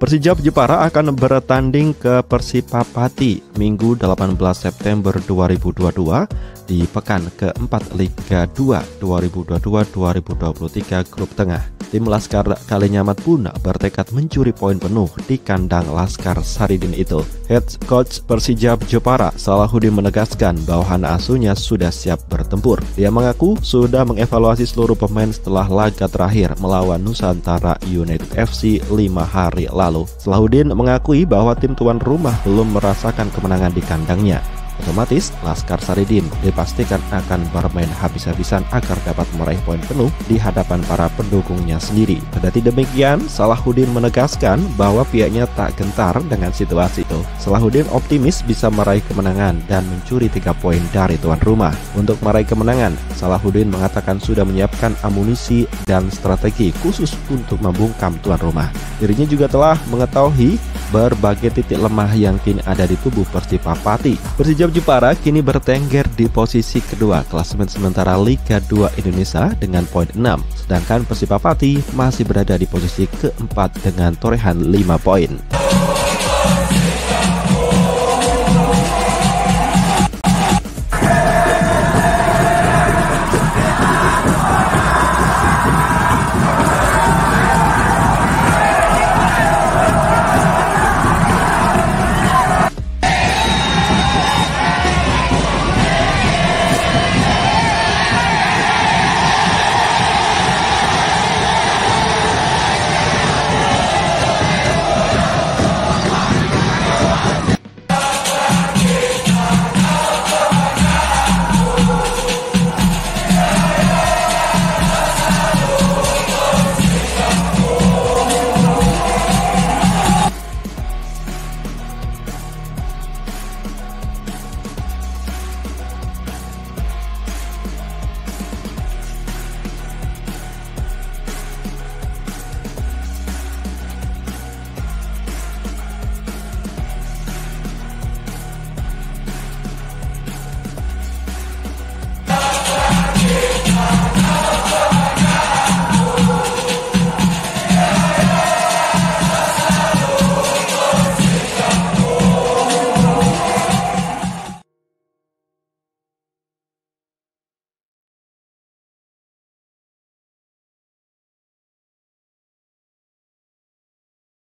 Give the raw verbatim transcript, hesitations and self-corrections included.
Persijap Jepara akan bertanding ke Persipa Pati Minggu delapan belas September dua ribu dua puluh dua di pekan keempat Liga dua dua ribu dua puluh dua dua ribu dua puluh tiga Grup Tengah. Tim Laskar Kalinyamat pun bertekad mencuri poin penuh di kandang Laskar Saridin itu. Head coach Persijap Jepara, Salahudin, menegaskan bawahan asuhnya sudah siap bertempur. Dia mengaku sudah mengevaluasi seluruh pemain setelah laga terakhir melawan Nusantara United F C lima hari lalu. Salahudin mengakui bahwa tim tuan rumah belum merasakan kemenangan di kandangnya. Otomatis, Laskar Saridin dipastikan akan bermain habis-habisan agar dapat meraih poin penuh di hadapan para pendukungnya sendiri. Kendati demikian, Salahudin menegaskan bahwa pihaknya tak gentar dengan situasi itu. Salahudin optimis bisa meraih kemenangan dan mencuri tiga poin dari tuan rumah. Untuk meraih kemenangan, Salahudin mengatakan sudah menyiapkan amunisi dan strategi khusus untuk membungkam tuan rumah. Dirinya juga telah mengetahui berbagai titik lemah yang kini ada di tubuh Persipa Pati. Persijap Jepara kini bertengger di posisi kedua klasemen sementara Liga dua Indonesia dengan poin enam, sedangkan Persipa Pati masih berada di posisi keempat dengan torehan lima poin.